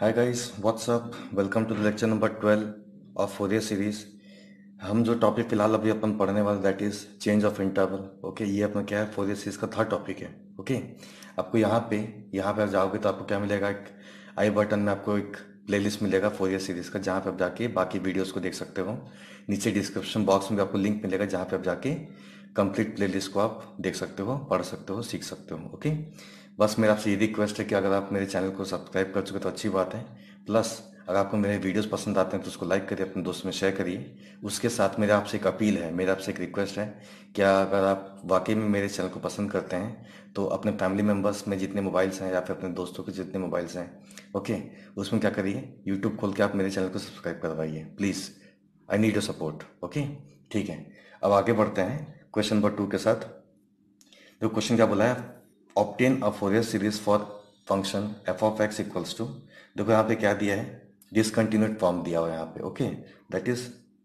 Hi guys what's up, welcome to the lecture number 12 of Fourier series. हम जो topic फिलहाल अभी अपन पढ़ने वाले that is change of interval. Okay, ये अपना क्या है, फोरियर सीरीज का थर्ड टॉपिक है। ओके आपको यहाँ पे आप जाओगे तो आपको क्या मिलेगा, एक आई बटन में आपको एक प्लेलिस्ट मिलेगा फोरियर सीरीज का, जहाँ पे आप जाके बाकी वीडियोज़ को देख सकते हो। नीचे डिस्क्रिप्शन बॉक्स में आपको लिंक मिलेगा जहाँ पे आप जाके कंप्लीट प्लेलिस्ट को आप देख सकते हो, पढ़ सकते हो, सीख सकते हो। ओके बस मेरा आपसे ये रिक्वेस्ट है कि अगर आप मेरे चैनल को सब्सक्राइब कर चुके तो अच्छी बात है, प्लस अगर आपको मेरे वीडियोस पसंद आते हैं तो उसको लाइक करिए, अपने दोस्तों में शेयर करिए। उसके साथ मेरा आपसे एक अपील है, मेरा आपसे एक रिक्वेस्ट है कि अगर आप वाकई में मेरे चैनल को पसंद करते हैं तो अपने फैमिली मेम्बर्स में जितने मोबाइल्स हैं या फिर अपने दोस्तों के जितने मोबाइल्स हैं, ओके उसमें क्या करिए, यूट्यूब खोल के आप मेरे चैनल को सब्सक्राइब करवाइए please. I need your support. Okay ठीक है, अब आगे बढ़ते हैं क्वेश्चन नंबर 2 के साथ। जो क्वेश्चन क्या बोला है, obtain a Fourier series for function F of x equals to, देखो यहाँ पे क्या दिया है, डिसकंटिन्यूड फॉर्म दिया हुआ है यहाँ पे। Okay that is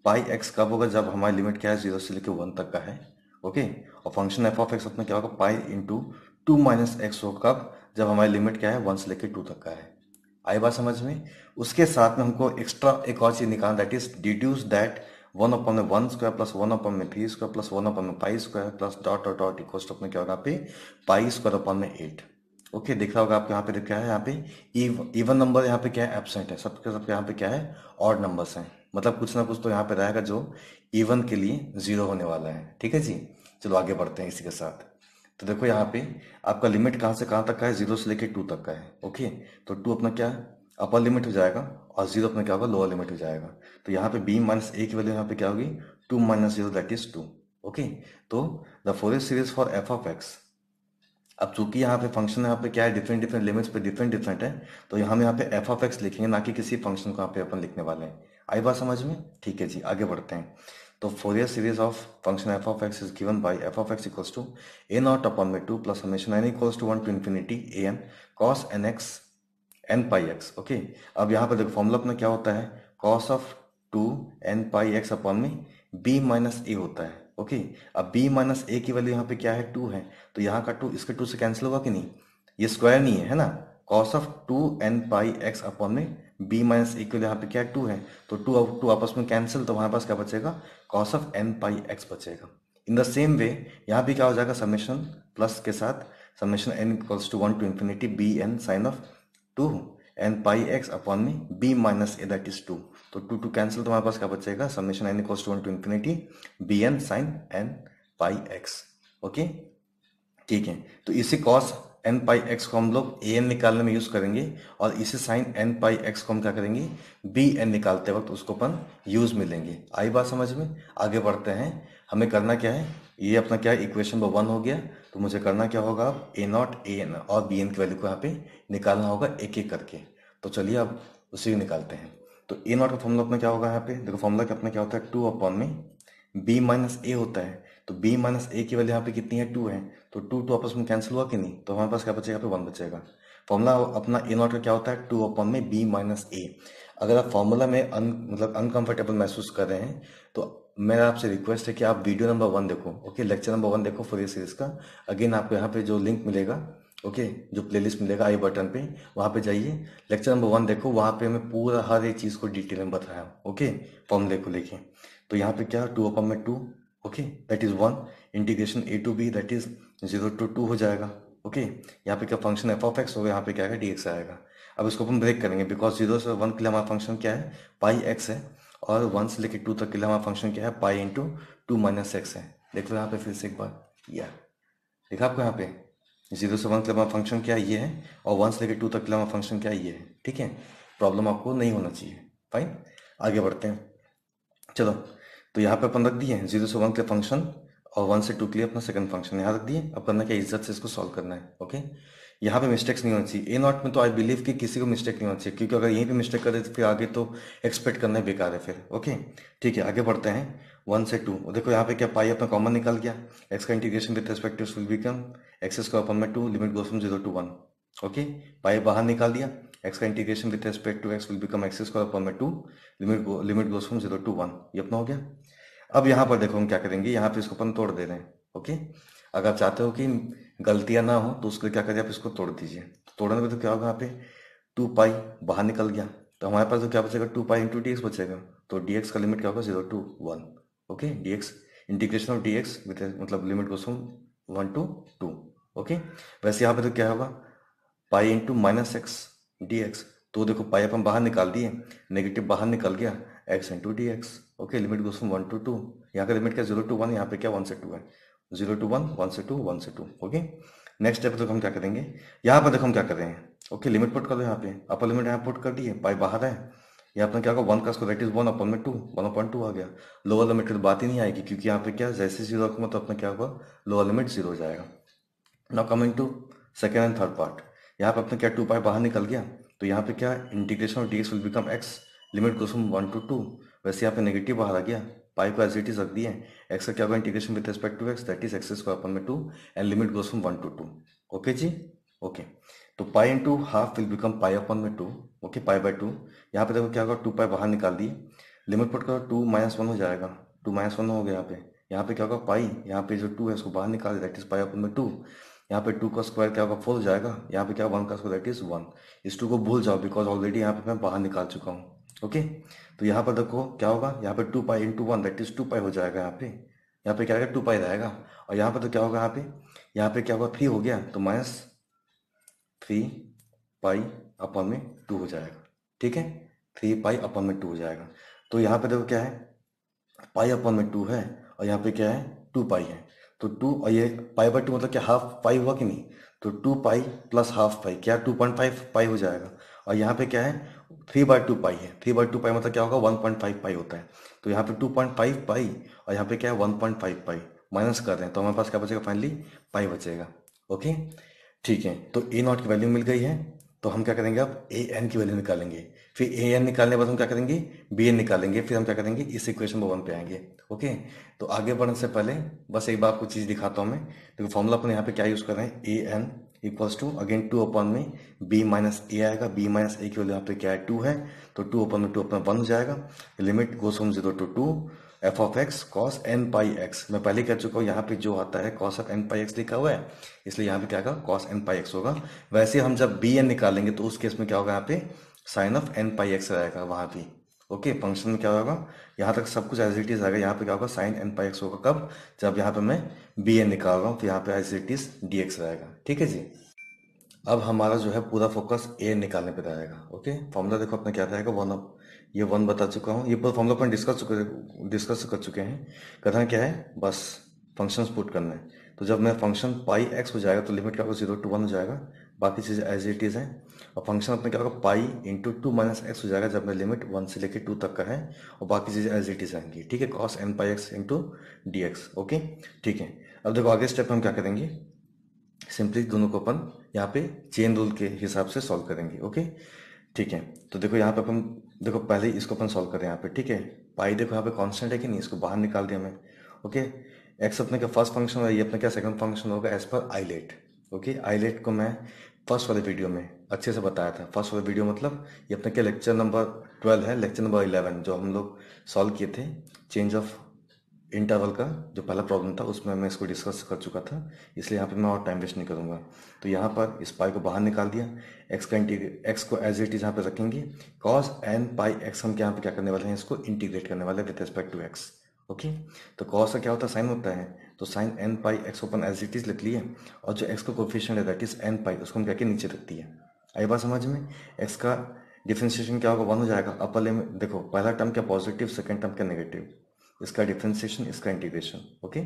pi x कब होगा, जब हमारी लिमिट क्या है 0 से लेकर 1 तक का है। ओके और फंक्शन एफ ऑफ एक्स अपना क्या होगा, पाई इंटू 2 माइनस एक्स होगा, कब, जब हमारी लिमिट क्या है 1 से लेकर 2 तक का है। आई बात समझ में। उसके साथ में हमको एक्स्ट्रा एक और चीज निकालना, that is deduce that 1/(1²+1/3²+1/π²) plus dot और डॉट इक्वल टू अपने क्या होगा यहाँ पे π²/8। ओके देख रहा होगा आपको यहाँ पे क्या है, यहाँ पे इवन नंबर यहाँ पे क्या है एब्सेंट है, सबके सबके यहाँ पे क्या है ऑड नंबर्स हैं, मतलब कुछ ना कुछ तो यहाँ पे रहेगा जो इवन के लिए 0 होने वाला है। ठीक है जी, चलो आगे बढ़ते हैं इसी के साथ। तो देखो यहाँ पे आपका लिमिट कहाँ से कहाँ तक का है, 0 से लेकर 2 तक का है। ओके तो 2 अपना क्या है अपर लिमिट हो जाएगा और 0 अपना क्या होगा लोअर लिमिट हो जाएगा। तो यहाँ पे b-a की वैल्यू यहाँ पे क्या होगी 2 - 0 दैट इज 2। ओके तो the Fourier series for F of x, अब चूंकि यहाँ पे फंक्शन यहाँ पे क्या है डिफरेंट डिफरेंट लिमिट्स पे डिफरेंट है, तो हम यहाँ पे एफ ऑफ एक्स लिखेंगे, ना कि किसी फंक्शन को यहाँ पे अपन लिखने वाले हैं। आई बात समझ में। ठीक है जी आगे बढ़ते हैं। तो Fourier series of function F of x is given by F of X equal to a0/(2 + n = 1 to ∞ an cos nx N pi x. Okay अब यहाँ पर देखो फॉर्मूला अपना क्या होता है, cos of 2 n pi x upon में b - a होता है। ओके अब b - a की वैल्यू यहाँ पे क्या है 2 है, तो यहाँ का 2 इसके 2 से कैंसिल होगा कि नहीं, ये स्क्वायर नहीं है, है ना। Cos of 2 n pi x upon में b - a की वैल्यू यहाँ पे क्या है 2 है, तो 2 और 2 आपस में कैंसिल, तो हमारे पास क्या बचेगा cos of n pi x बचेगा। इन द सेम वे यहाँ भी क्या हो जाएगा, समेशन प्लस के साथ summation n = 1 to ∞ bn sin of 2 n pi x upon में b - a दैट इज 2, तो 2 कैंसिल, तो हमारे पास क्या बचेगा summation n = 1 to ∞ bn sin n pi x. Okay ठीक है, तो इसी कॉस n पाई एक्स को हम लोग an निकालने में यूज करेंगे और इसी साइन n पाई एक्स को हम क्या करेंगे bn निकालते वक्त उसको अपन यूज में लेंगे। आई बात समझ में। आगे बढ़ते हैं, हमें करना क्या है, ये अपना क्या इक्वेशन पर 1 हो गया, तो मुझे करना क्या होगा अब a0, an और bn की वैल्यू को यहाँ पे निकालना होगा एक एक करके। तो चलिए अब उसी को निकालते हैं। तो a0 का फॉर्मूला अपना क्या होगा, यहाँ पे देखो फॉर्मूला का अपना क्या होता है 2 अपॉन में b - a होता है, तो b - a की वैल्यू यहाँ पे कितनी है 2 है, तो 2 आपस में कैंसिल हुआ कि नहीं, तो हमारे पास क्या बचेगा यहाँ पे 1 बचेगा। फॉर्मूला अपना a0 का क्या होता है 2 अपॉन में b - a। अगर आप फॉर्मूला में अनकम्फर्टेबल महसूस कर रहे हैं तो मेरा आपसे रिक्वेस्ट है कि आप वीडियो नंबर 1 देखो, ओके लेक्चर नंबर 1 देखो फोरियर सीरीज का। अगेन आपको यहाँ पे जो लिंक मिलेगा, ओके जो प्लेलिस्ट मिलेगा आई बटन पे, वहाँ पे जाइए लेक्चर नंबर 1 देखो, वहाँ पे मैं पूरा हर एक चीज़ को डिटेल में बताया हूँ। ओके फॉर्मूले को लेके तो यहाँ पे क्या 2/2 okay that is 1 integration a to b that is 0 to 2 हो जाएगा। ओके यहाँ पे क्या फंक्शन एफ ऑफ एक्स होगा, यहाँ पे क्या आएगा dx आएगा। अब इसको अपन ब्रेक करेंगे बिकॉज 0 से 1 के लिए हमारा फंक्शन क्या है πx है और 1 से लेकर 2 तक के लिए हमारा फंक्शन क्या है π × (2 - x) है। देख लो यहाँ पे फिर से एक बार, या देखा आपको यहाँ पे 0 से 1 के लिए हमारा फंक्शन क्या ये है और 1 से लेकर 2 तक के लिए हमारा फंक्शन क्या ये है। ठीक है, प्रॉब्लम आपको नहीं होना चाहिए, फाइन। आगे बढ़ते हैं, चलो तो यहाँ पे अपन रख दिए 0 से 1 के फंक्शन और 1 से 2 के लिए अपना सेकंड फंक्शन यहाँ रख दिए। अब करना क्या, इज्जत से इसको सॉल्व करना है। ओके यहाँ पे मिस्टेक्स नहीं होनी चाहिए, a0 में तो आई बिलीव कि किसी को मिस्टेक नहीं होनी चाहिए, क्योंकि अगर यहीं पे मिस्टेक कर दे तो फिर आगे तो एक्सपेक्ट करना ही बेकार है फिर। ओके ठीक है आगे बढ़ते हैं 1 से 2। देखो यहाँ पे क्या पाई अपना कॉमन निकल गया, एक्स का integration with respect to will become x² - 2 limit goes from 0 to 1। Okay pi बाहर निकाल दिया, एक्स का integration with respect to x will become x² - 2 limit goes from 0 to 1, ये अपना हो गया। अब यहाँ पर देखो हम क्या करेंगे, यहाँ पे इसको अपन तोड़ दे रहे हैं। ओके अगर आप चाहते हो कि गलतियाँ ना हो तो उसको क्या करिए आप इसको तोड़ दीजिए। तोड़ने में तो क्या होगा यहाँ पे टू पाई बाहर निकल गया, तो हमारे पास तो क्या बचेगा, two pi into D x बचेगा। तो डी एक्स का लिमिट क्या होगा, 0 to 1। Okay, D x integration of D x मतलब limit goes from 1 to 2। Okay, वैसे यहाँ पे तो क्या होगा, pi into minus x D x. तो देखो पाई अपन बाहर निकाल दिए, नेगेटिव बाहर निकल गया, x into D x. Okay, limit goes from 1 to 2। यहाँ का लिमिट क्या 0 to 1, यहाँ पे क्या 1 से 2 है, 0 to 1, 1 से 2, 1 से 2। ओके, नेक्स्ट स्टेप तो हम क्या करेंगे, यहाँ पर देखो हम क्या कर रहे हैं। ओके, लिमिट पुट कर दो, यहाँ पे अपर लिमिट यहाँ पुट कर दिए, पाई बाहर है। यहाँ अपना क्या होगा, 1 का स्क्वायर इज 1/2 आ गया। लोअर लिमिट की तो बात ही नहीं आएगी, क्योंकि यहाँ पे क्या जैसे 0 का मतलब अपना क्या होगा, लोअर लिमिट 0 हो जाएगा। Now coming to second and third part, यहाँ पे अपना क्या 2 पाई बाहर निकल गया, तो यहाँ पे क्या integration of D x will become x, limit goes from 1 to 2। वैसे यहाँ पे नेगेटिव बाहर आ गया, पाई को एज इट इज रख दिए, एक्स का क्या होगा integration with respect to x, that is x square / 2 and limit goes from 1 to 2। Okay जी, ओके, तो pi into half will become pi upon 2। Okay, pi by 2। यहाँ पे देखो क्या होगा, 2 पाई बाहर निकाल दिए, लिमिट पुट करो, 2 - 1 हो जाएगा, 2 - 1 हो गया। यहाँ पे क्या होगा, पाई यहाँ पे जो 2 है उसको बाहर निकाल दिया, दैट इज पाई upon 2। यहाँ पे 2 का स्क्वायर क्या होगा, 4 हो जाएगा। यहाँ पे क्या 1 का स्क्वायर दैट इज 1। इस 2 को भूल जाओ, बिकॉज ऑलरेडी यहाँ पे मैं बाहर निकाल चुका हूँ। ओके, तो यहाँ पर देखो क्या होगा, यहाँ पे 2 pi into 1 that is 2 pi हो जाएगा। यहाँ पे क्या आएगा, 2 पाई रहेगा। और यहाँ पे तो क्या होगा, यहाँ पे क्या होगा 3 हो गया, तो -3 पाई upon 2 हो जाएगा। ठीक है, 3 पाई upon 2 हो जाएगा। तो यहाँ पे देखो क्या है, पाई upon 2 है, और यहाँ पे क्या है 2 पाई है। तो 2 और ये पाई बाई 2 मतलब क्या हाफ पाई हुआ कि नहीं, तो 2 पाई + ½ पाई क्या 2.5 पाई हो जाएगा। और यहाँ पे क्या है 3/2 पाई है, 3/2 पाई मतलब क्या होगा 1.5 पाई होता है। तो यहाँ पे 2.5 पाई और यहाँ पे क्या है 1.5 पाई, माइनस कर रहे हैं, तो हमारे पास क्या बचेगा, फाइनली पाई बचेगा। ओके, ठीक है, तो ए नॉट की वैल्यू मिल गई है, तो हम क्या करेंगे, अब ए एन की वैल्यू निकालेंगे। फिर ए एन निकालने के बाद हम क्या करेंगे, बी एन निकालेंगे। फिर हम क्या करेंगे, इस इक्वेशन में 1 पे आएंगे। ओके, तो आगे बढ़ने से पहले बस एक बार आपको चीज़ दिखाता हूँ मैं। देखो फॉर्मूला अपन यहाँ पे क्या यूज़ कर रहे हैं, A N equals to again 2 upon B minus A आएगा। बी माइनस ए की वैल्यू यहाँ पे क्या है 2 है, तो 2 upon 2 अपना 1 हो जाएगा। Limit goes from 0 to 2 f(x) cos n pi x। मैं पहले कह चुका हूँ यहाँ पे जो आता है cos n pi x लिखा हुआ है, इसलिए यहाँ पे क्या होगा cos n pi x होगा। वैसे हम जब bn निकालेंगे तो उस केस में क्या होगा, यहाँ पे sin n pi x रहेगा वहाँ भी। ओके, फंक्शन में क्या होगा, यहाँ तक सब कुछ एज इट इज आएगा। यहाँ पे क्या होगा sin n pi x होगा, कब, जब यहाँ पे मैं bn निकाल रहा हूँ, तो यहाँ पे एज इट इज dx रहेगा। ठीक है जी, अब हमारा जो है पूरा फोकस an निकालने पे रहेगा। ओके, फॉर्मूला देखो अपना क्या रहेगा, 1 बता चुका हूँ, ये पूरा फॉर्मूला अपन डिस्कस कर चुके हैं। करना क्या है, बस फंक्शंस पुट करना है। तो जब मैं फंक्शन पाई एक्स हो जाएगा, तो लिमिट क्या होगा 0 to 1 हो जाएगा, बाकी चीज़ें एज इट इज़ हैं। और फंक्शन अपना क्या होगा, पाई इंटू 2 - x हो जाएगा, जब मैं लिमिट 1 से लेकर 2 तक का है, और बाकी चीज़ें एज इट इज़ आएंगी। ठीक है, cos n pi x into dx। Okay, ठीक है, अब देखो आगे स्टेप हम क्या करेंगे, सिंपली दोनों को अपन यहाँ पे चेन रूल के हिसाब से सॉल्व करेंगे। ओके, ठीक है, तो देखो यहाँ पे अपन देखो पहले इसको अपन सॉल्व करें यहाँ पे। ठीक है, पाई देखो यहाँ पे कांस्टेंट है कि नहीं, इसको बाहर निकाल दिया हमें। ओके, एक्स अपने का फर्स्ट फंक्शन है, ये अपने क्या सेकंड फंक्शन होगा एज पर आईलेट। ओके, आईलेट को मैं फर्स्ट वाले वीडियो में अच्छे से बताया था। फर्स्ट वाले वीडियो मतलब ये अपने क्या लेक्चर नंबर 12 है, लेक्चर नंबर 11 जो हम लोग सॉल्व किए थे चेंज ऑफ इंटरवल का जो पहला प्रॉब्लम था, उसमें मैं इसको डिस्कस कर चुका था, इसलिए यहाँ पे मैं और टाइम वेस्ट नहीं करूँगा। तो यहाँ पर इस पाई को बाहर निकाल दिया, एक्स को एज इट इज यहाँ पे रखेंगे। cos n pi x हम यहाँ पे क्या करने वाले हैं, इसको इंटीग्रेट करने वाले with respect to x। Okay, तो cos का क्या होता है, साइन होता है, तो sin n pi x open as it is लिख लिए, और जो x का कोफिशिएंट है दैट इज n pi, उसको हम क्या के नीचे रख दिए। आई बात समझ में, x का डिफ्रेंशिएशन क्या होगा 1 हो जाएगा। अपर लिमिट देखो पहला टर्म क्या पॉजिटिव, सेकेंड टर्म क्या नेगेटिव, इसका डिफ्रेंशिएशन, इसका इंटीग्रेशन। ओके,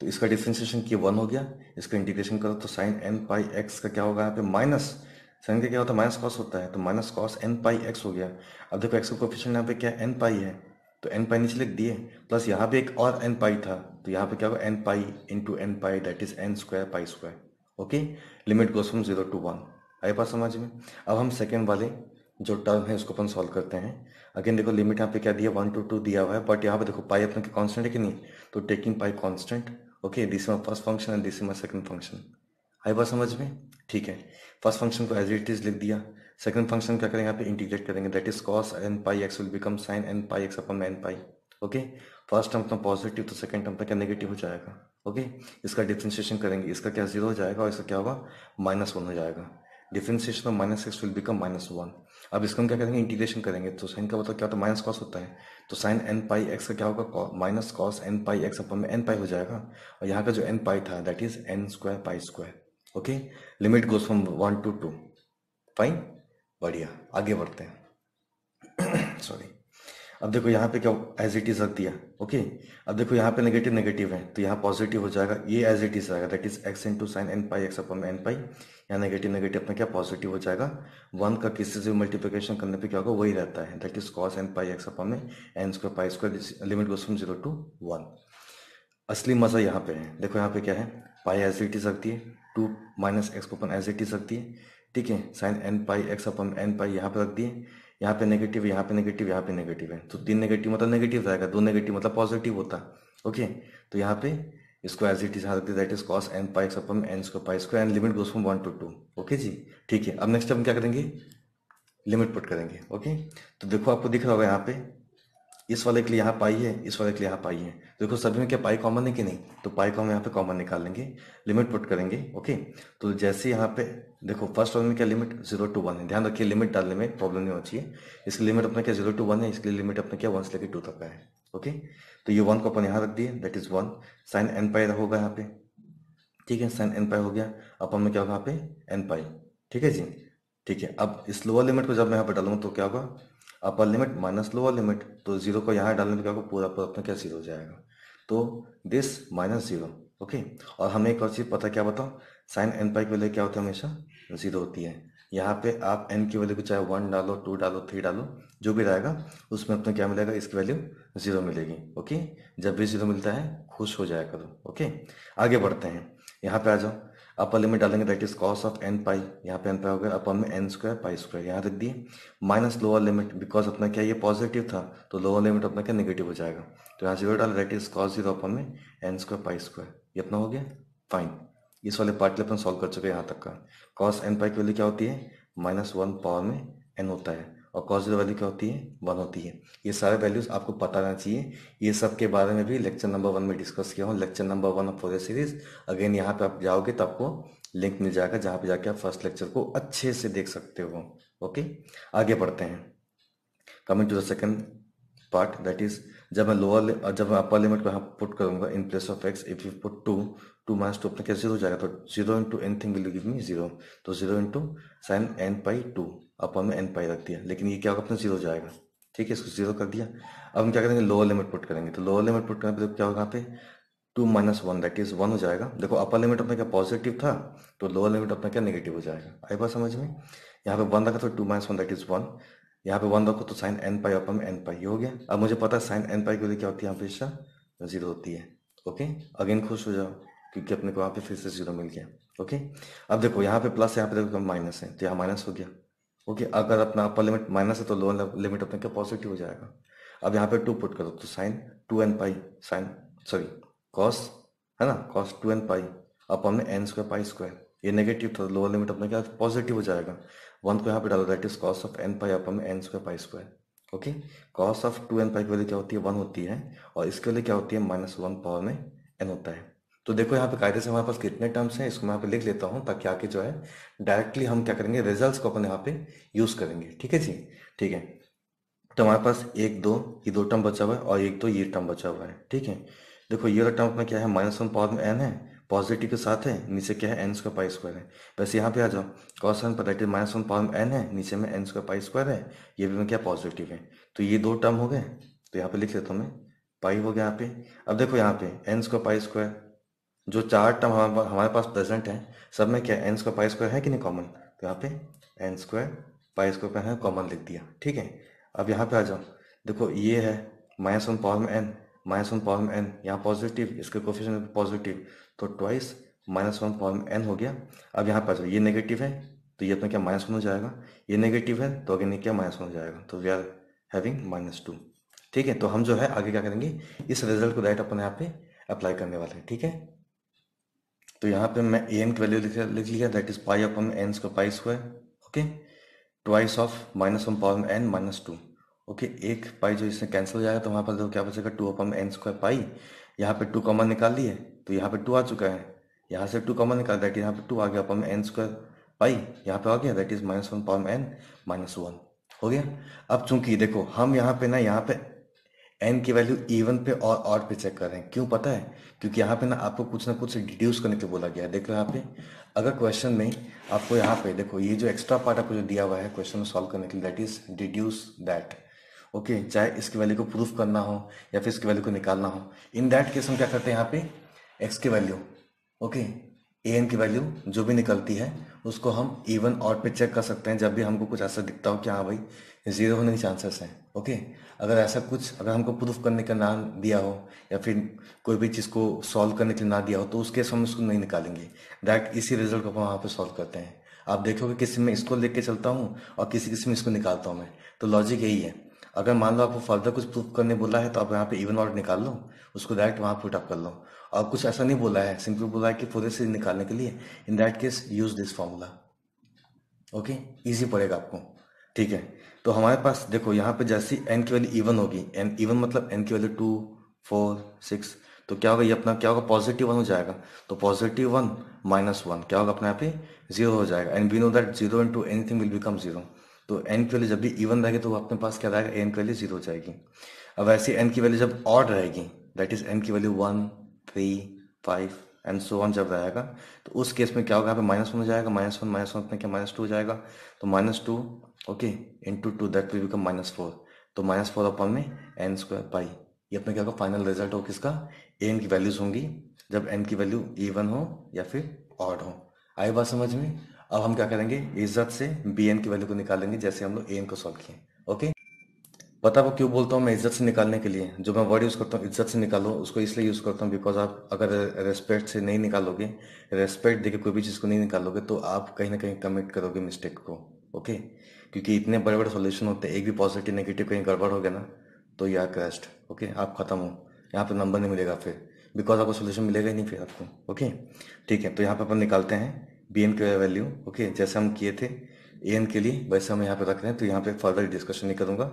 तो इसका डिफ्रेंशिएशन किया 1 हो गया, इसका इंटीग्रेशन करो तो sin n pi x का क्या होगा, यहाँ पे माइनस sin का क्या होता है माइनस cos होता है, तो minus cos n pi x हो गया। अब देखो x का कोफिशिएंट यहाँ पे क्या n pi है, तो n pi नीचे लिख दिए, प्लस यहाँ पे एक और n pi था, तो यहाँ पे क्या होगा n pi into n pi दैट इज n square pi square। ओके, लिमिट गोस फ्रॉम 0 to 1। आई बात समझ में। अब हम सेकेंड वाले जो टर्म है उसको अपन सॉल्व करते हैं। अगेन देखो लिमिट यहाँ पे क्या दिया 1 to 2 दिया हुआ है, बट यहाँ पे देखो पाई अपने के कांस्टेंट है कि नहीं, तो taking pi constant. Okay, this is my first function and this is my second function. आई बात समझ में। ठीक है, फर्स्ट फंक्शन को एज इट इज लिख दिया, सेकंड फंक्शन क्या करेंगे यहाँ पे इंटीग्रेट करेंगे, that is cos n pi x will become sin n pi x upon n pi। Okay, first term तो पॉजिटिव, तो सेकंड टर्म तो क्या नेगेटिव हो जाएगा। ओके, इसका डिफ्रेंशिएशन करेंगे, इसका क्या 0 हो जाएगा और इसका क्या होगा -1 हो जाएगा। Differentiation of -x will become -1। अब इसको हम क्या करेंगे, इंटीग्रेशन करेंगे। तो साइन का मतलब क्या होता है, माइनस कॉस होता है। तो साइन एन पाई एक्स का क्या होगा, minus cos N pi x upon में एन पाई हो जाएगा। और यहाँ का जो एन पाई था that is N square pi square. Okay, limit goes from 1 to 2। Fine, बढ़िया, आगे बढ़ते हैं। सॉरी, अब देखो यहाँ पे क्या एज इट इज रख दिया। ओके, अब देखो यहाँ पे नेगेटिव नेगेटिव है तो यहाँ पॉजिटिव हो जाएगा, ये एज इट इज आएगा that is x into sine N pi x upon में एन पाई। यहाँ नेगेटिव नेगेटिव अपना क्या पॉजिटिव हो जाएगा। 1 का किसी से मल्टीप्लिकेशन करने पे क्या होगा, वही रहता है that is cos N pi x upon में N square pi square. Limit goes from 0 to 1। असली मजा यहाँ पे है। देखो यहाँ पे क्या है, पाई एज इट इज रखती है, 2 minus x upon as it is रखती है, ठीक है। Sine N pi x upon N pi यहाँ पे रख दिए, यहाँ पे नेगेटिव, यहाँ पे नेगेटिव, यहाँ पे नेगेटिव है। तो 3 नेगेटिव मतलब नेगेटिव आएगा, 2 नेगेटिव मतलब पॉजिटिव होता है। ओके, तो यहाँ पे इसको एज इट इज रखते that is cos N pi x upon N square pi square and limit goes from 1 to 2। Okay जी, ठीक है। अब नेक्स्ट हम क्या करेंगे, लिमिट पुट करेंगे। ओके, तो देखो आपको दिख रहा होगा यहाँ पे इस वाले के लिए यहाँ पाई है, इस वाले के लिए यहाँ पाई है। देखो सभी में क्या पाई कॉमन है कि नहीं, तो पाई को हम यहाँ पे कॉमन निकाल लेंगे, लिमिट पुट करेंगे। ओके, तो जैसे यहाँ पे देखो फर्स्ट वाले में क्या लिमिट 0 to 1 है। ध्यान रखिए लिमिट डालने में प्रॉब्लम नहीं होनी चाहिए। इसकी लिमिट अपना क्या 0 to 1 है, इसके लिए लिमिट अपना क्या 1 से लेकर 2 तक का है। ओके, तो ये 1 को अपन यहाँ रख दिए that is 1। Sine N pi होगा यहाँ पे, ठीक है, साइन एन पाई हो गया। अपन में क्या होगा यहाँ पे एन पाई, ठीक है जी, ठीक है। अब इस लोअर लिमिट को जब मैं यहाँ पर डालूंगा तो क्या होगा, upper limit minus lower limit. तो 0 को यहाँ डालने पर क्या होगा, पूरा पूरा अपना क्या 0 हो जाएगा। तो दिस -0। ओके, और हमें एक और चीज़ पता, क्या बताओ, साइन एन पाई की वैल्यू क्या होती है, हमेशा 0 होती है। यहाँ पे आप एन की वैल्यू को चाहे 1 डालो, 2 डालो, 3 डालो, जो भी रहेगा उसमें अपना क्या मिलेगा, इसकी वैल्यू 0 मिलेगी। ओके, जब भी 0 मिलता है खुश हो जाया करो। ओके, आगे बढ़ते हैं। यहाँ पे आ जाओ, अपर लिमिट डालेंगे that is cos of N pi, यहाँ पे एन पाई हो गया, अपन में एन स्क्वायर पाई स्क्वायर यहाँ रख दिए। माइनस लोअर लिमिट, बिकॉज अपना क्या ये पॉजिटिव था तो लोअर लिमिट अपना क्या नेगेटिव हो जाएगा। तो यहाँ 0 डाल दैट इज कॉस 0 अपन में एन स्क्वायर पाई स्क्वायर, ये अपना हो गया। फाइन, इस वाले पार्ट के लिए अपन सॉल्व कर चुके हैं यहाँ तक का। कॉस एन पाई की वैल्यू क्या होती है, -1 पावर में एन होता है, और कॉस 0 वैल्यू क्या होती है, 1 होती है। ये सारे वैल्यूज़ आपको पता रहना चाहिए। ये सब के बारे में भी लेक्चर नंबर 1 में डिस्कस किया हूँ, lecture number 1 of Fourier series. Again यहाँ पे आप जाओगे तो आपको लिंक मिल जाएगा, जहाँ पे जाके आप फर्स्ट लेक्चर को अच्छे से देख सकते हो। ओके, आगे बढ़ते हैं। Coming to the second part that is जब मैं लोअर, जब मैं अपर लिमिट को यहाँ पुट करूँगा in place of x, if you put 2 minus 2 अपना क्या 0 हो जाएगा। तो 0 into N thing will give me 0। तो 0 into sine N pi 2 upon में एन पाई रख दिया, लेकिन ये क्या होगा अपना 0 हो जाएगा, ठीक है, इसको 0 कर दिया। अब हम क्या करेंगे, लोअर लिमिट पुट करेंगे। तो लोअर लिमिट पुट करने पर क्या होगा, यहाँ पे 2 - 1 दैट इज 1 हो जाएगा। देखो अपर लिमिट अपना क्या पॉजिटिव था तो लोअर लिमिट अपना क्या नेगेटिव हो जाएगा। आई बात समझ में, यहाँ पे 1 रखा तो 2 - 1 दैट इज 1, यहाँ पे 1 रखो तो साइन एन पाई अपन में एन पाई हो गया। अब मुझे पता है साइन एन पाई के लिए क्या होती है, हमेशा 0 होती है। ओके, अगेन खुश हो जाओ क्योंकि अपने को यहाँ पे फिर से 0 मिल गया। ओके, अब देखो यहाँ पे प्लस, यहाँ पे देखो माइनस है तो यहाँ माइनस हो गया। ओके, अगर अपना अपर लिमिट माइनस है तो लोअर लिमिट अपने क्या पॉजिटिव हो जाएगा। अब यहाँ पे 2 पुट करो तो sine 2n pi sine sorry cos है ना, कॉस 2n पाई अपन में एन स्क्वायर पाई स्क्वायर, ये नेगेटिव था लोअर लिमिट अपने क्या पॉजिटिव हो जाएगा। 1 को यहाँ पे डालो that is cos of N pi upon में N square pi square. Okay, cos of 2n pi की वैल्यू क्या होती है, 1 होती है, और इसके लिए क्या होती है -1 पावर में एन होता है। तो देखो यहाँ पे कायदे से हमारे पास कितने टर्म्स हैं, इसको मैं यहाँ पे लिख लेता हूँ ताकि आके जो है डायरेक्टली हम क्या करेंगे, रिजल्ट्स को अपन यहाँ पे यूज करेंगे, ठीक है जी, ठीक है। तो हमारे पास 1, 2 टर्म बचा हुआ है और 1, 2 ये टर्म बचा हुआ है, ठीक है। देखो ये वाला टर्म अपना क्या है, -1 पावर में एन है, पॉजिटिव के साथ है, नीचे क्या है एन स्क्वायर पाई स्क्वायर है। वैसे यहाँ पे आ जाओ, कॉस एन पर -1 पावर में एन है, नीचे में एन स्क्वायर पाई स्क्वायर है, ये भी में क्या पॉजिटिव है। तो ये 2 टर्म हो गए, तो यहाँ पे लिख लेता हूँ मैं, पाई हो गया यहाँ पे। अब देखो यहाँ पे एन स्क्वायर पाई स्क्वायर, जो 4 टर्म हमारे पास प्रेजेंट हैं सब में क्या एन स्क्वायर पाई स्क्वायर है कि नहीं कॉमन, तो यहाँ पे एन स्क्वायर पाई स्क्वायर पर है कॉमन लिख दिया, ठीक है। अब यहाँ पे आ जाओ, देखो ये है -1 पावर में एन, -1 पावर में एन यहाँ पॉजिटिव, इसके कोफिशिएंट पॉजिटिव, तो ट्वाइस -1 पावर में एन हो गया। अब यहाँ पे आ जाओ, ये नेगेटिव है तो ये अपना क्या -1 हो जाएगा, ये नेगेटिव है तो अगेन क्या -1 हो जाएगा। तो वी आर हैविंग -2, ठीक है। तो हम जो है आगे क्या करेंगे, इस रिजल्ट को डायरेक्ट अपने यहाँ पे अप्लाई करने वाले हैं, ठीक है। तो यहाँ पे मैं एन की वैल्यू लिख लिया that is pi upon N square pi square. Okay, twice of -1 power में एन -2। ओके, एक पाई जो इसने कैंसिल हो जाएगा तो वहाँ पर देखो क्या बचेगा, 2 अपन एन स्क्वायर पाई। यहाँ पे 2 कॉमन निकाल लिए तो यहाँ पे 2 आ चुका है, यहाँ से 2 कॉमन निकाल दैट यहाँ पे 2 आ गया अपन एन स्क्वायर पाई यहाँ पे आ गया, that is minus one power n minus one हो गया। अब चूंकि देखो हम यहाँ पे ना यहाँ पे एन की वैल्यू इवन पे और ऑड पे चेक कर रहे हैं, क्यों पता है? क्योंकि यहाँ पे ना कुछ डिड्यूस करने के बोला गया है। देखो यहाँ पे अगर क्वेश्चन में आपको यहाँ पे देखो ये जो एक्स्ट्रा पार्ट आपको जो दिया हुआ है क्वेश्चन में सॉल्व करने के लिए, that is deduce that, okay, चाहे इसकी वैल्यू को प्रूफ करना हो या फिर इसकी वैल्यू को निकालना हो, इन दैट केस हम क्या करते हैं यहाँ पे एक्स की वैल्यू, ओके, ए एन की वैल्यू जो भी निकलती है उसको हम इवन ऑड पे चेक कर सकते हैं जब भी हमको कुछ ऐसा दिखता हो कि हाँ भाई जीरो होने के चांसेस हैं, ओके। अगर ऐसा कुछ अगर हमको प्रूफ करने का ना दिया हो या फिर कोई भी चीज़ को सॉल्व करने के लिए ना दिया हो तो उसके हम उसको नहीं निकालेंगे, डायरेक्ट इसी रिजल्ट को हम वहाँ पर सॉल्व करते हैं। आप देखोगे किसी में इसको लेके चलता हूँ और किसी किसी में इसको निकालता हूँ मैं, तो लॉजिक यही है। अगर मान लो आपको फर्दर कुछ प्रूफ करने बोला है तो आप यहाँ पे इवन ऑड निकाल लो, उसको डायरेक्ट वहाँ पुट अप कर लो। और कुछ ऐसा नहीं बोला है, सिंपल बोला है कि फोरियर सीरीज निकालने के लिए in that case use this formula, okay, easy पड़ेगा आपको, ठीक है। तो हमारे पास देखो यहाँ पे जैसी एन की वैल्यू इवन होगी, एन इवन मतलब एन की वैल्यू 2 4 6, तो क्या होगा ये अपना क्या होगा पॉजिटिव 1 हो जाएगा, तो पॉजिटिव 1 माइनस 1 क्या होगा अपना यहाँ पे 0 हो जाएगा। And we know that 0 into anything will become 0, तो एन की वैल्यू जब भी इवन रहेगी तो अपने पास क्या रहेगा एन की वैल्यू 0 हो जाएगी। अब ऐसी एन की वैल्यू जब ऑड रहेगी दैट इज एन की वैल्यू 1 3 5 एंड सो ऑन जब रहेगा तो उस केस में क्या होगा यहाँ पे -1 हो जाएगा, -1 अपने क्या -2 हो जाएगा, तो -2 okay into 2 that will become -4, तो -4 अपन में एन स्क्वायर पाई। ये अपने क्या होगा फाइनल रिजल्ट हो किसका, एन की वैल्यूज होंगी जब एन की वैल्यू इवन हो या फिर ऑड हो। आई बात समझ में? अब हम क्या करेंगे इज्जत से बी एन की वैल्यू को निकालेंगे जैसे हम लोग ए एन को सॉल्व किए, ओके। पता वो क्यों बोलता हूँ मैं इज्जत से निकालने के लिए, जो मैं वर्ड यूज़ करता हूँ इज्जत से निकालो उसको इसलिए यूज़ करता हूँ बिकॉज आप अगर रेस्पेक्ट से नहीं निकालोगे, रेस्पेक्ट देके कोई भी चीज़ को नहीं निकालोगे तो आप कहीं ना कहीं कमिट करोगे मिस्टेक को, ओके, क्योंकि इतने बड़े बड़े सोल्यूशन होते हैं, एक भी पॉजिटिव नेगेटिव कहीं गड़बड़ हो गया ना तो यार क्रैश्ड, ओके, आप खत्म हो, यहाँ पर नंबर नहीं मिलेगा फिर, बिकॉज आपको सोल्यूशन मिलेगा ही नहीं फिर आपको, ओके, ठीक है। तो यहाँ पर अपन निकालते हैं बी एन की वैल्यू, ओके, जैसे हम किए थे ए एन के लिए वैसे हम यहाँ पे रख रहे हैं, तो यहाँ पे फर्दर डिस्कशन नहीं करूँगा।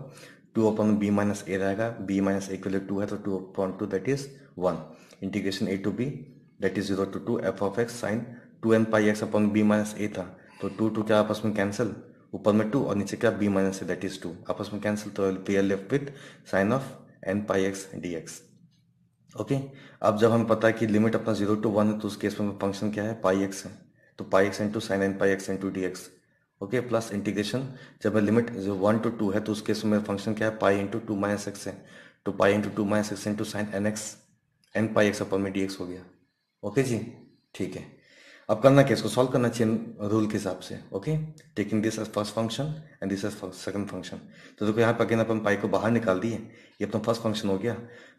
2 अपॉन बी माइनस ए रहेगा, बी माइनस ए के लिए 2 है तो 2 upon 2 that is 1, integration a to b that is 0 to 2 f of x sine 2n pi x upon b minus a था, तो 2 2 क्या आपस में कैंसिल, ऊपर में 2 और नीचे क्या b minus a that is 2 आपस में कैंसिल, तो we are left with sine of N pi x D x, okay. अब जब हमें पता है कि लिमिट अपना 0 to 1 है तो उस केस में फंक्शन क्या है पाई एक्स है, तो pi x into sine N pi x into D x, okay, plus integration जब लिमिट 1 to 2 है तो उसके समय फंक्शन क्या है पाई इंटू 2 minus x है, तो pi into 2 minus x into sine N pi x upon में डी एक्स हो गया, ओके जी, ठीक है। अब करना क्या, इसको सॉल्व करना चाहिए रूल के हिसाब से, okay, taking this as first function and this as second function. तो देखो यहाँ पर अगेन अपन पाई को बाहर निकाल दिए, ये अपना फर्स्ट फंक्शन हो गया,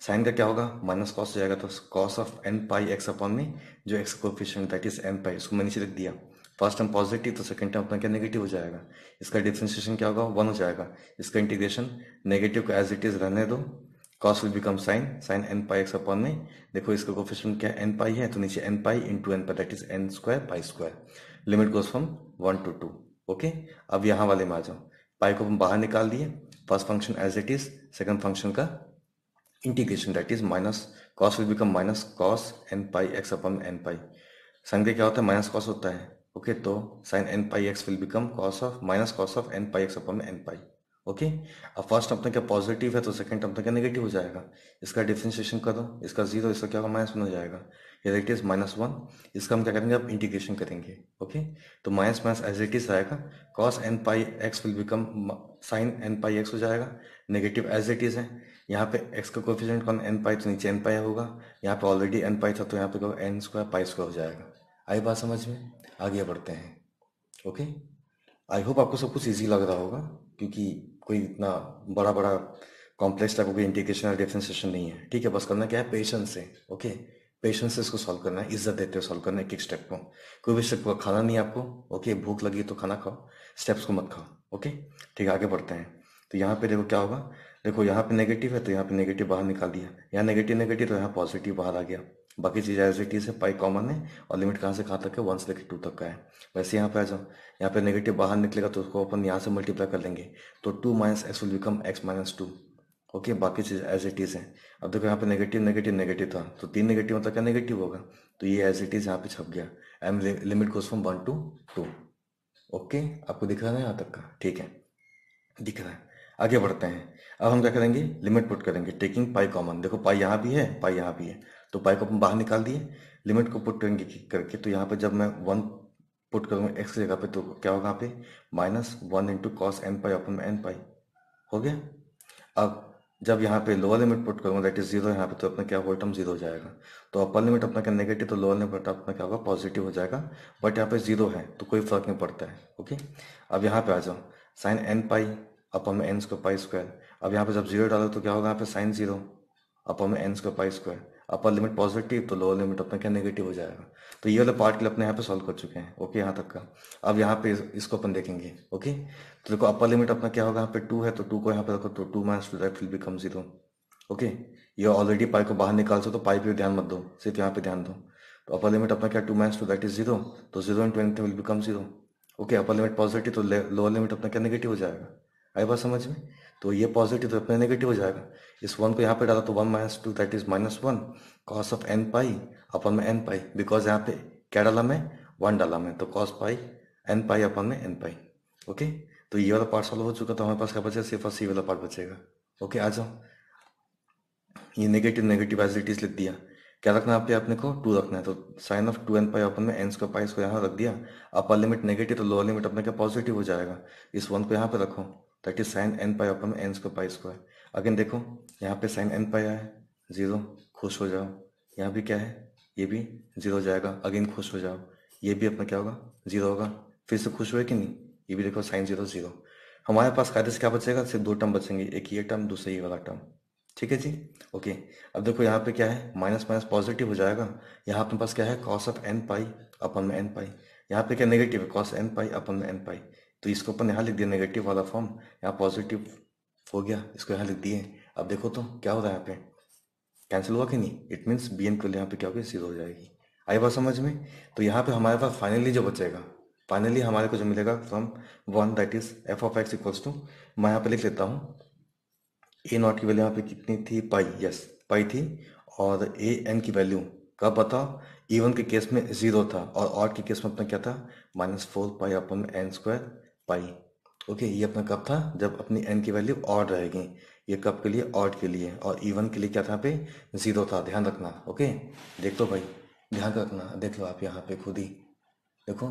साइन का क्या होगा माइनस कॉस हो जाएगा, तो cos of N pi x upon में जो x coefficient that is n pi उसको मैंने नीचे रख दिया, फर्स्ट टर्म पॉजिटिव तो सेकंड टर्म अपना क्या नेगेटिव हो जाएगा, इसका डिफ्रेंशिएशन क्या होगा 1 हो जाएगा, इसका इंटीग्रेशन नेगेटिव को एज इट इज रहने दो, cos will become sine sine N pi x upon में देखो इसका कोफिशिएंट क्या एन पाई है, तो नीचे n pi into n pi that is N square pi square, limit goes from 1 to 2, okay. अब यहाँ वाले में आ जाओ, पाई को हम बाहर निकाल दिए, first function as it is, second function का integration that is minus cos will become minus cos N pi x upon n pi, संग क्या होता है माइनस कॉस होता है, ओके, तो sine N pi x will become cos of minus cos of N pi x upon n pi, okay. अब first term क्या positive है तो सेकंड टर्म क्या नेगेटिव हो जाएगा, इसका डिफ्रेंशिएशन करो, इसका 0 इसका क्या होगा -1 हो जाएगा, ये दैट इज -1, इसका हम क्या करेंगे अब इंटीग्रेशन करेंगे, ओके, तो minus minus as it is आएगा, cos N pi x will become sine N pi x हो जाएगा, नेगेटिव एज इट इज है, यहाँ पे एक्स का कोएफिशिएंट कौन एन पाई तो नीचे एन पाई होगा, यहाँ पे ऑलरेडी एन पाई था तो यहाँ पे एन स्क्वायर पाई स्क्वायर हो जाएगा। आई बात समझ में? आगे बढ़ते हैं, ओके। आई होप आपको सब कुछ इजी लग रहा होगा क्योंकि कोई इतना बड़ा बड़ा कॉम्प्लेक्स टाइप कोई इंटीग्रेशन और डिफ्रेंशिएशन नहीं है, ठीक है। बस करना क्या है पेशेंस से, ओके, पेशेंस से इसको सॉल्व करना है, इज्जत देते हुए सॉल्व करना है, एक एक स्टेप को, कोई भी स्टेप को खाना नहीं आपको, ओके, भूख लगी तो खाना खाओ, स्टेप्स को मत खाओ, ओके, ठीक है। आगे बढ़ते हैं, तो यहाँ पे देखो क्या होगा, देखो यहाँ पे नेगेटिव है तो यहाँ पे नेगेटिव बाहर निकाल दिया, यहाँ नेगेटिव तो यहाँ पॉजिटिव बाहर आ गया, बाकी चीज़ एज इट इज है, पाई कॉमन है और लिमिट कहाँ से कहाँ तक है 1 से लेकर 2 तक का है। वैसे यहाँ पे आ जाओ, यहाँ पे नेगेटिव बाहर निकलेगा तो उसको अपन यहाँ से मल्टीप्लाई कर लेंगे, तो 2 minus x will become x minus 2, okay, बाकी चीज़ एज इट इज़ है। अब देखो यहाँ पे नेगेटिव था तो 3 नेगेटिव मतलब क्या नेगेटिव होगा, तो ये एज इट इज़ यहाँ पे छप गया, m limit goes from 1 to 2, okay, आपको दिख रहा है यहाँ तक का, ठीक है, दिख रहा है। आगे बढ़ते हैं। अब हम क्या करेंगे, लिमिट पुट करेंगे टेकिंग पाई कॉमन। देखो पाई यहाँ भी है, पाई यहाँ भी है, तो पाई को बाहर निकाल दिए, लिमिट को पुट करेंगे करके। तो यहाँ पे जब मैं 1 पुट करूँगा एक्स की जगह पे तो क्या होगा, यहाँ पे -1 into cos N pi upon N pi हो गया। अब जब यहाँ पे लोअर लिमिट पुट करूँगा दैट इज जीरो यहाँ पे, तो अपना क्या होगा, टर्म जीरो हो जाएगा। तो अपर लिमिट अपना क्या नेगेटिव, तो लोअर लिमिट अपना क्या होगा, पॉजिटिव हो जाएगा। बट यहाँ पे जीरो है तो कोई फर्क नहीं पड़ता है। ओके, अब यहाँ पे आ जाओ, sine N pi upon N square pi square. अब यहाँ पे जब जीरो डालो तो क्या होगा, यहाँ पे sine zero upon N square pi square. Upper limit positive तो लोअर लिमिट अपना क्या नेगेटिव हो जाएगा। तो ये वाला पार्ट के लिए अपने यहाँ पे सॉल्व कर चुके हैं। ओके, यहाँ तक का। अब यहाँ पे इसको अपन देखेंगे। ओके, तो देखो अपर लिमिट अपना क्या होगा, यहाँ पे 2 है तो 2 को यहाँ पे रखो तो 2 - 2 बिकम 0। ओके, ये ऑलरेडी पाई को बाहर निकाल सो, तो पाई पे ध्यान मत दो, सिर्फ यहाँ पे ध्यान दो। तो अपर लिमिट अपना क्या 2 - 2 दैट इज 0, तो 0 × 2 become 0। Okay, upper limit positive तो लोअर लिमिट अपना क्या नेगेटिव हो जाएगा। आई बात समझ में? तो ये पॉजिटिव तो अपना नेगेटिव हो जाएगा। इस 1 को यहाँ पे डाला तो 1 - 2 that is -1 cos of N pi upon में एन पाई, बिकॉज यहाँ पे क्या डाला मैं, 1 डाला मैं, तो cos pi N pi upon में एन पाई। ओके, तो ये वाला पार्ट सॉल्व हो चुका। तो हमारे पास क्या बचेगा, सिर्फ और सी वाला पार्ट बचेगा। ओके, आ जाओ, ये negative negative as it is लिख दिया। क्या रखना है, अपने को 2 रखना है, तो sine of 2 n pi upon में एन स्क्वायर पाई इसको यहाँ रख दिया। अपर लिमिट नेगेटिव तो लोअर लिमिट अपने क्या पॉजिटिव हो जाएगा। इस 1 को यहाँ पे रखो that is sine N pi upon में N square pi square. Again देखो यहाँ पे साइन एन पाई आया है, 0, खुश हो जाओ। यहाँ भी क्या है, ये भी 0 हो जाएगा, अगेन खुश हो जाओ। ये भी अपना क्या होगा, 0 होगा, फिर से खुश हुए कि नहीं। ये भी देखो साइन 0 0। हमारे पास कायदे से क्या बचेगा, सिर्फ 2 टर्म बचेंगे, एक ये टर्म, दूसरा ये वाला टर्म। ठीक है जी। ओके, अब देखो यहाँ पे क्या है, -- पॉजिटिव हो जाएगा। यहाँ अपने पास क्या है, cos of N pi upon में एन पाई। यहाँ पे क्या नेगेटिव है, कॉस एन पाई अपन में एन पाई। तो इसको अपन यहाँ लिख दिया नेगेटिव वाला फॉर्म, यहाँ पॉजिटिव हो गया, इसको यहाँ लिख दिए। अब देखो तो क्या हो रहा है, यहाँ पे कैंसिल हुआ कि नहीं। इट मीन्स बी एन के लिए यहाँ पे क्या होगी, 0 हो जाएगी। आई बात समझ में? तो यहाँ पे हमारे पास फाइनली जो बचेगा, फाइनली हमारे को जो मिलेगा from 1 that is f(x) equals to, मैं यहाँ पे लिख लेता हूँ a0 की वैल्यू यहाँ पे कितनी थी, पाई, यस पाई थी। और an की वैल्यू कब बताओ, इवन के केस में 0 था और ऑड के केस में अपना क्या था, -4 pi upon N square pi. Okay, ये अपना कब था, जब अपनी n की वैल्यू ऑड रहेगी। ये कब के लिए, ऑड के लिए। और इवन के लिए क्या था, यहाँ पे 0 था, ध्यान रखना। ओके, देख लो भाई, ध्यान रखना, देख लो आप यहाँ पे खुद ही देखो।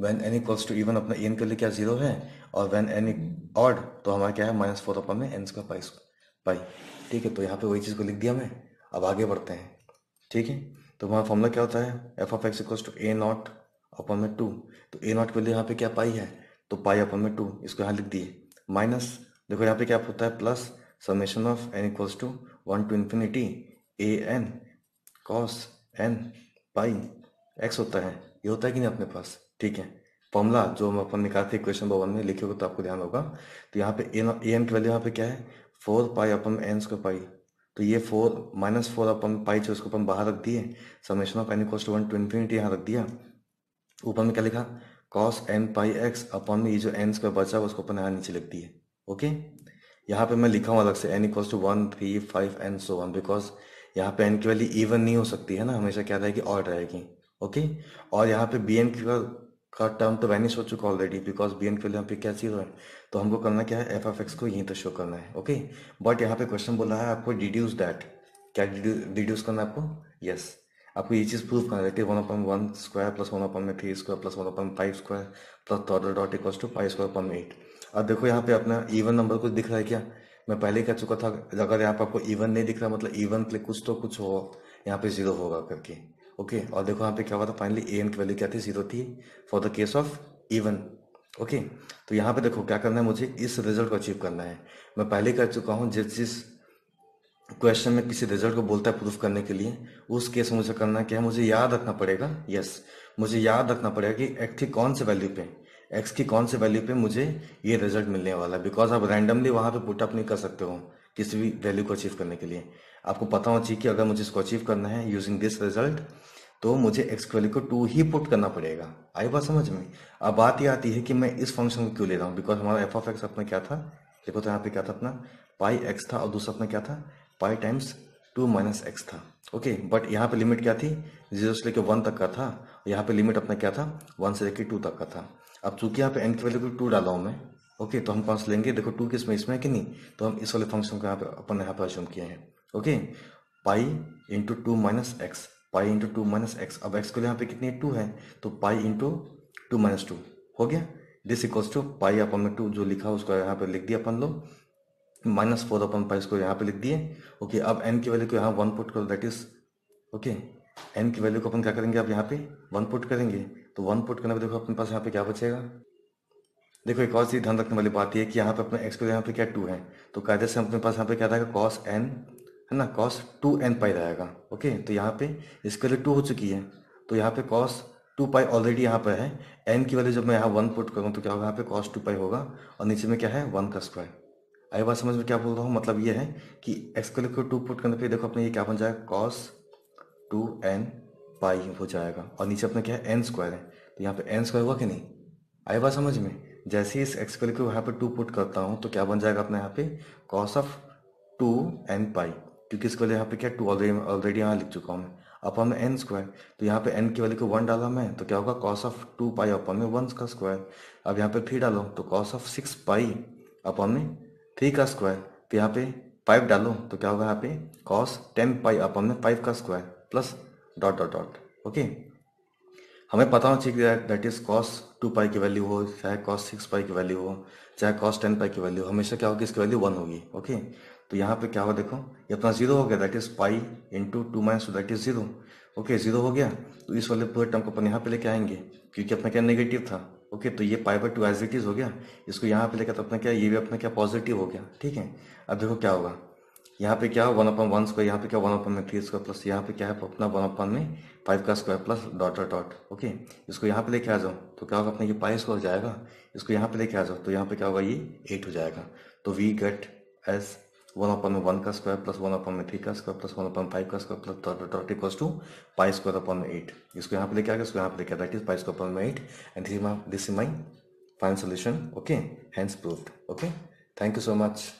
When n equals to even अपना एन के लिए क्या 0 है, और वैन एन ऑड तो हमारा क्या है -4 अपन में एन स्क्वायर पाई पाई। ठीक है, तो यहाँ पे वही चीज़ को लिख दिया मैं। अब आगे बढ़ते हैं। ठीक है, तो हमारा फॉर्मूला क्या होता है, f(x) इक्वल्स टू a0 अपन में 2। तो a0 के लिए यहाँ पे क्या पाई है, तो पाई अपन में 2, इसको यहाँ लिख दिए। माइनस देखो यहाँ पे क्या होता है, plus summation of n equals to 1 to infinity a n cos N pi x होता है। ये होता है कि नहीं अपने पास। ठीक है, फॉर्मूला जो हम अपन निकालते क्वेश्चन नंबर 1 में लिखे हो तो आपको ध्यान होगा। तो यहाँ पे ए एन की वैल्यू यहाँ पे क्या है, 4 pi upon N square pi. तो ये 4 - 4 अपन पाई जो उसको अपन बाहर रख दिए, summation of n equals to 1 to infinity यहाँ रख दिया। ऊपर में क्या लिखा, cos N pi x upon में ये जो एन स्क्वायर बचा उसको अपन यहाँ नीचे लिख दिए। ओके, यहाँ पे मैं लिखा हूँ अलग से n = 1, 3, 5 and so on, because यहाँ पे n की वैल्यू इवन नहीं हो सकती है ना, हमेशा क्या रहेगी, ऑड रहेगी। ओके, और यहाँ पे bn का टर्म तो वैनिश हो चुका ऑलरेडी, बिकॉज bn की वैल्यू यहाँ पे क्या 0 है। तो हमको करना क्या है, f(x) को यहीं तक शो करना है। ओके, बट यहाँ पे क्वेश्चन बोल रहा है आपको डिड्यूस दैट। क्या डिड्यूस करना है आपको, यस आपको ये चीज़ प्रूव करना है। 1/(1² + 1/3² + 1/5² + 3/2 = 5², + 8। अब देखो यहाँ पे अपना इवन नंबर कुछ दिख रहा है क्या, मैं पहले कह चुका था। अगर यहाँ पर आपको इवन नहीं दिख रहा मतलब इवन के लिए कुछ तो कुछ हो, यहाँ पे 0 होगा करके। ओके, और देखो यहाँ पे क्या हुआ था, फाइनली ए एन की वैल्यू क्या थी, 0 थी for the case of even. Okay, तो यहाँ पे देखो क्या करना है, मुझे इस रिजल्ट को अचीव करना है। मैं पहले कह चुका हूँ, जिस क्वेश्चन में किसी रिजल्ट को बोलता है प्रूफ करने के लिए, उस केस में मुझे करना क्या है, मुझे याद रखना पड़ेगा, यस मुझे याद रखना पड़ेगा कि एक्स की कौन से वैल्यू पे, एक्स की कौन से वैल्यू पे मुझे ये रिजल्ट मिलने वाला है। बिकॉज आप रैंडमली वहाँ पे पुट अप नहीं कर सकते हो किसी भी वैल्यू को अचीव करने के लिए। आपको पता होना चाहिए कि अगर मुझे इसको अचीव करना है यूजिंग दिस रिजल्ट, तो मुझे एक्स की वैल्यू को 2 ही पुट करना पड़ेगा। आई बात समझ में? अब बात यह आती है कि मैं इस फंक्शन को क्यों ले रहा हूँ, बिकॉज हमारा f(x) अपना क्या था, देखो तो यहाँ पे क्या था, अपना पाई एक्स था और दूसरा अपना क्या था, पाई टाइम्स 2 - x था। ओके, बट यहाँ पे लिमिट क्या थी, 0 से लेकर 1 तक का था। यहाँ पे लिमिट अपना क्या था, 1 से लेकर 2 तक का था। अब चूंकि यहाँ पे एन की वैल्यू को 2 डाला हूँ मैं, ओके, तो हम पास लेंगे, देखो 2 किस में, इसमें है कि नहीं, तो हम इस वाले फंक्शन को यहाँ पे अपन यहाँ पे अज्यूम किए हैं, okay, pi into 2 minus x, pi into 2 minus x, अब एक्स के लिए यहाँ पे कितनी 2 है, तो पाई इंटू 2 माइनस 2 हो गया, this equals to pi upon में 2 जो लिखा उसको यहाँ पे लिख दिया अपन लोग, माइनस 4 अपन पाई इसको यहाँ पे लिख दिए, ओके, अब एन की वैल्यू को यहाँ 1 पुट करो, दैट इज, ओके, एन की वैल्यू को अपन क्या करेंगे, अब यहाँ पे 1 पुट करेंगे, तो 1 पुट करने पे देखो अपने पास यहाँ पे क्या बचेगा, देखो एक और चीज ध्यान रखने वाली बात यह कि यहाँ पे अपने एक्स के यहाँ पे क्या 2 है, तो कायदे से अपने पास यहाँ पे क्या रहेगा कॉस एन, है ना, कॉस 2n पाई रहेगा, ओके, तो यहाँ पे इसके लिए 2 हो चुकी है, तो यहाँ पे कॉस 2 पाई ऑलरेडी यहाँ पे है, एन की वैल्यू जब मैं यहाँ 1 पुट करूँ तो क्या होगा, यहाँ पे कॉस 2 पाई होगा, और नीचे में क्या है 1 का स्क्वायर, आई बात समझ में क्या बोल रहा हूँ, मतलब ये है कि एक्स के लिए 2 पुट करने पर देखो अपने ये क्या बन जाएगा कॉस 2n पाई हो जाएगा, और नीचे अपना क्या है एन स्क्वायर है, तो यहाँ पे एन स्क्वायर हुआ कि नहीं, आई बात समझ में, जैसे ही इस एक्स वैल्यू को यहाँ पे 2 पुट करता हूँ तो क्या बन जाएगा अपने यहाँ पे कॉस ऑफ 2n पाई, क्योंकि इसके वैल्यू यहाँ पे क्या 2 ऑलरेडी यहाँ लिख चुका हूँ मैं, अपन में एन स्क्वायर, तो यहाँ पे एन की वैल्यू को 1 डाला मैं, तो क्या होगा कॉस ऑफ 2 पाई अपन में 1 का स्क्वायर, अब यहाँ पे 3 डालो तो कॉस ऑफ 6 पाई अपन में 3 का स्क्वायर, तो यहाँ पे 5 डालो तो क्या होगा यहाँ पे कॉस 10 पाई अपन में 5 का square plus dot dot dot, okay, हमें पता होना चाहिए दैट इज कॉस 2 पाई की वैल्यू हो, चाहे कॉस 6 पाई की वैल्यू हो, चाहे कॉस 10 पाई की वैल्यू, हमेशा क्या होगी इसकी वैल्यू 1 होगी, ओके, तो यहाँ पे क्या होगा देखो ये अपना 0 हो गया, that is pi into 2 minus 2 that is 0, okay, 0 हो गया, तो इस वाले पूरे टर्म को अपन यहाँ पे लेके आएंगे क्योंकि अपना क्या नेगेटिव था, ओके, तो ये pi by 2 as it is हो गया, इसको यहाँ पे लेकर तो अपना क्या ये भी अपना क्या पॉजिटिव हो गया, ठीक है, अब देखो क्या होगा यहाँ पे क्या 1/1 स्क्वायर, यहाँ पे क्या 1/3 स्क्वायर प्लस यहाँ पे क्या है अपना 1/5 का square plus dot dot dot, okay, इसको यहाँ पे लेके आ जाओ तो क्या होगा अपने ये पाई स्क्वायर हो जाएगा, इसको यहाँ पे लेके आ जाओ तो यहाँ पे क्या होगा ये 8 हो जाएगा, तो वी गेट एस 1/1 का स्क्वायर प्लस 1/3 का स्क्वायर प्लस 1/5 का square plus dot dot equals to pi square upon 8, इसको यहाँ पे लेके आ गया, इसको यहाँ पे लेके that is pi square upon 8, and this is my final solution, okay, hence proved, okay, thank you so much.